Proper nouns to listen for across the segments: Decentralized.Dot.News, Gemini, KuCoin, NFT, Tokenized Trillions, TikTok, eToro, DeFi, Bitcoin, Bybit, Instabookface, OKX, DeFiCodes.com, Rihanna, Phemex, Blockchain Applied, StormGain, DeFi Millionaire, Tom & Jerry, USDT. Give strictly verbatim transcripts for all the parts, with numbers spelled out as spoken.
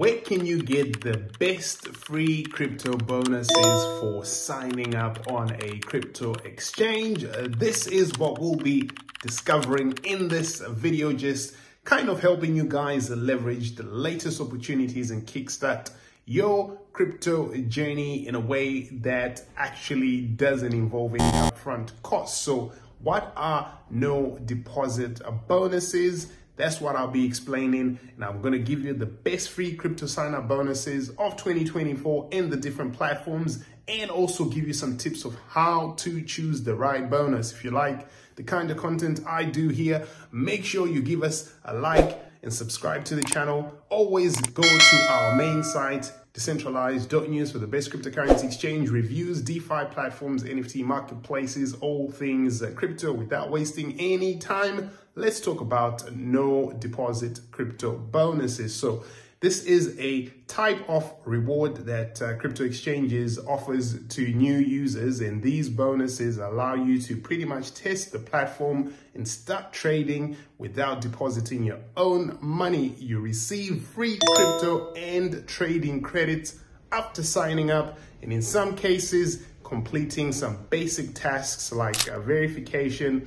Where can you get the best free crypto bonuses for signing up on a crypto exchange? Uh, this is what we'll be discovering in this video, just kind of helping you guys leverage the latest opportunities and kickstart your crypto journey in a way that actually doesn't involve any upfront costs. So what are no deposit bonuses? That's what I'll be explaining, and I'm going to give you the best free crypto sign-up bonuses of twenty twenty-four in the different platforms, and also give you some tips of how to choose the right bonus. If you like the kind of content I do here, make sure you give us a like and subscribe to the channel. Always go to our main site, Decentralized dot News, for the best cryptocurrency exchange reviews, DeFi platforms, N F T marketplaces, all things crypto. Without wasting any time, let's talk about no deposit crypto bonuses. So this is a type of reward that uh, crypto exchanges offers to new users, and these bonuses allow you to pretty much test the platform and start trading without depositing your own money. You receive free crypto and trading credits after signing up, and in some cases completing some basic tasks like a verification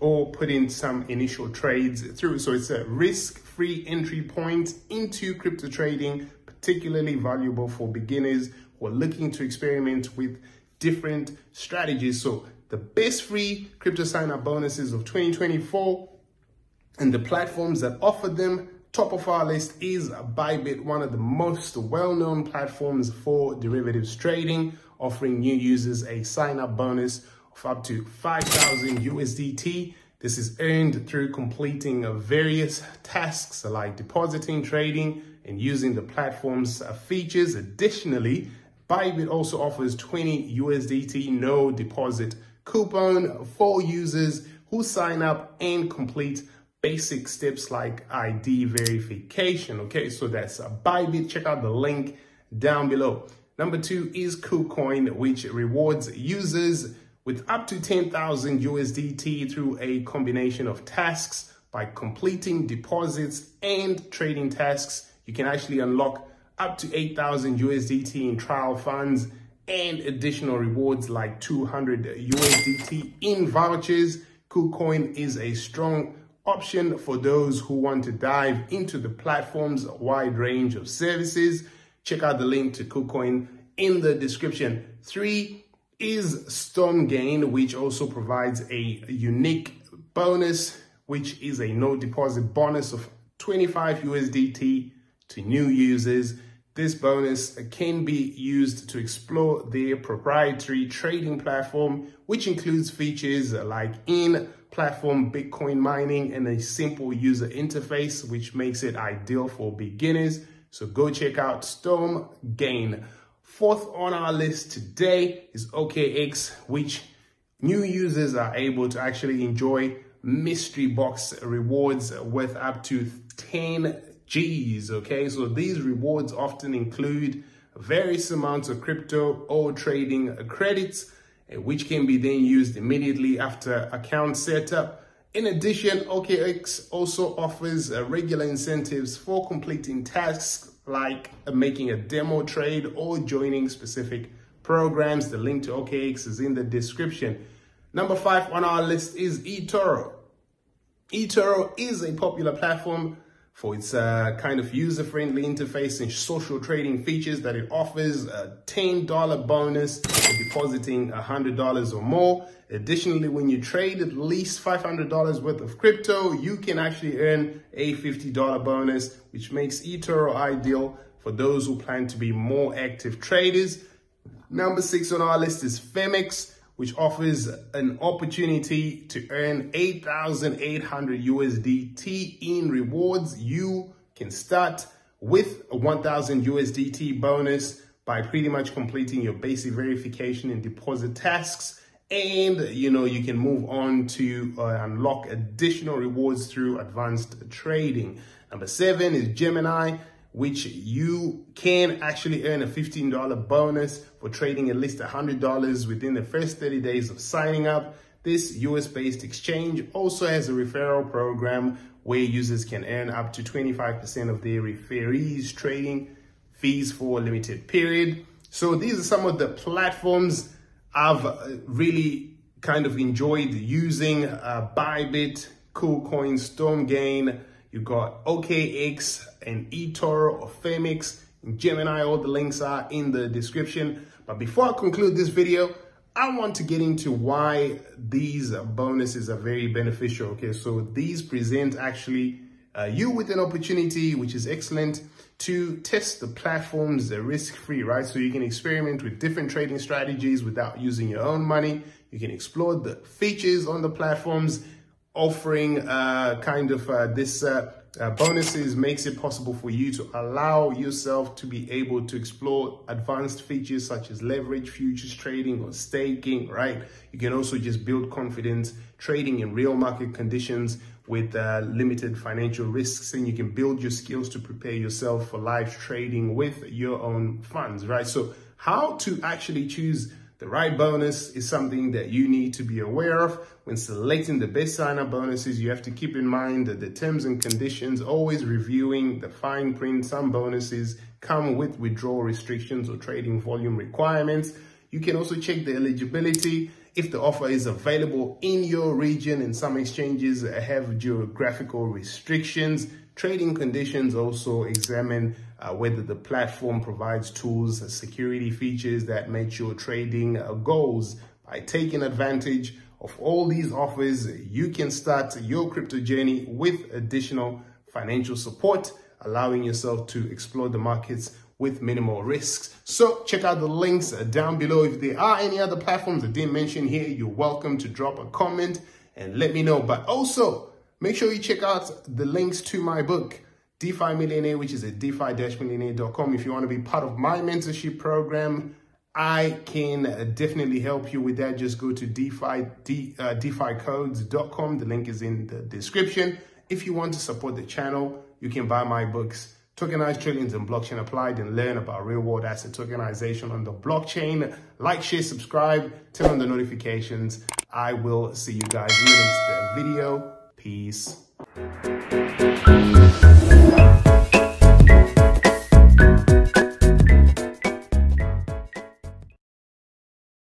or put in some initial trades through. So it's a risk-free entry point into crypto trading, particularly valuable for beginners who are looking to experiment with different strategies. So the best free crypto sign-up bonuses of twenty twenty-four and the platforms that offer them. Top of our list is Bybit, one of the most well-known platforms for derivatives trading, offering new users a sign-up bonus of up to five thousand U S D T. This is earned through completing various tasks like depositing, trading, and using the platform's features. Additionally, Bybit also offers twenty U S D T no deposit coupon for users who sign up and complete basic steps like I D verification. Okay, so that's Bybit. Check out the link down below. Number two is KuCoin, which rewards users with up to ten thousand U S D T through a combination of tasks. By completing deposits and trading tasks, you can actually unlock up to eight thousand U S D T in trial funds and additional rewards like two hundred U S D T in vouchers. KuCoin is a strong option for those who want to dive into the platform's wide range of services. Check out the link to KuCoin in the description. Three is StormGain, which also provides a unique bonus, which is a no deposit bonus of twenty-five U S D T to new users. This bonus can be used to explore their proprietary trading platform, which includes features like in-platform Bitcoin mining and a simple user interface, which makes it ideal for beginners. So go check out StormGain. Fourth on our list today is O K X, which new users are able to actually enjoy mystery box rewards worth up to ten G's, okay? So these rewards often include various amounts of crypto or trading credits, which can be then used immediately after account setup. In addition, O K X also offers regular incentives for completing tasks like making a demo trade or joining specific programs. The link to O K X is in the description. Number five on our list is eToro. eToro is a popular platform for its uh, kind of user-friendly interface and social trading features that it offers. A ten dollar bonus for depositing one hundred dollars or more. Additionally, when you trade at least five hundred dollars worth of crypto, you can actually earn a fifty dollar bonus, which makes eToro ideal for those who plan to be more active traders. Number six on our list is Phemex, which offers an opportunity to earn eight thousand eight hundred U S D T in rewards. You can start with a one thousand U S D T bonus by pretty much completing your basic verification and deposit tasks. And, you know, you can move on to uh, unlock additional rewards through advanced trading. Number seven is Gemini, which you can actually earn a fifteen dollar bonus for trading at least one hundred dollars within the first thirty days of signing up. This U S based exchange also has a referral program where users can earn up to twenty-five percent of their referees' trading fees for a limited period. So these are some of the platforms I've really kind of enjoyed using. uh, Bybit, KuCoin, StormGain, you got O K X and eToro or Phemex, and Gemini. All the links are in the description. But before I conclude this video, I want to get into why these bonuses are very beneficial. Okay, so these present actually uh, you with an opportunity, which is excellent, to test the platforms risk-free, right? So you can experiment with different trading strategies without using your own money. You can explore the features on the platforms. Offering uh, kind of uh, this uh, uh, bonuses makes it possible for you to allow yourself to be able to explore advanced features such as leverage, futures trading or staking, right? You can also just build confidence trading in real market conditions with uh, limited financial risks, and you can build your skills to prepare yourself for live trading with your own funds, right? So how to actually choose the right bonus is something that you need to be aware of. When selecting the best sign-up bonuses, you have to keep in mind that the terms and conditions, always reviewing the fine print. Some bonuses come with withdrawal restrictions or trading volume requirements. You can also check the eligibility if the offer is available in your region, and some exchanges have geographical restrictions. Trading conditions, also examine uh, whether the platform provides tools and security features that match your trading uh, goals. By taking advantage of all these offers, you can start your crypto journey with additional financial support, allowing yourself to explore the markets with minimal risks. So check out the links down below. If there are any other platforms I didn't mention here, you're welcome to drop a comment and let me know. But also, make sure you check out the links to my book, DeFi Millionaire, which is at DeFi Millionaire dot com. If you want to be part of my mentorship program, I can definitely help you with that. Just go to DeFi Codes dot com. The link is in the description. If you want to support the channel, you can buy my books, Tokenized Trillions and Blockchain Applied, and learn about real-world asset tokenization on the blockchain. Like, share, subscribe, turn on the notifications. I will see you guys in the next video. Peace.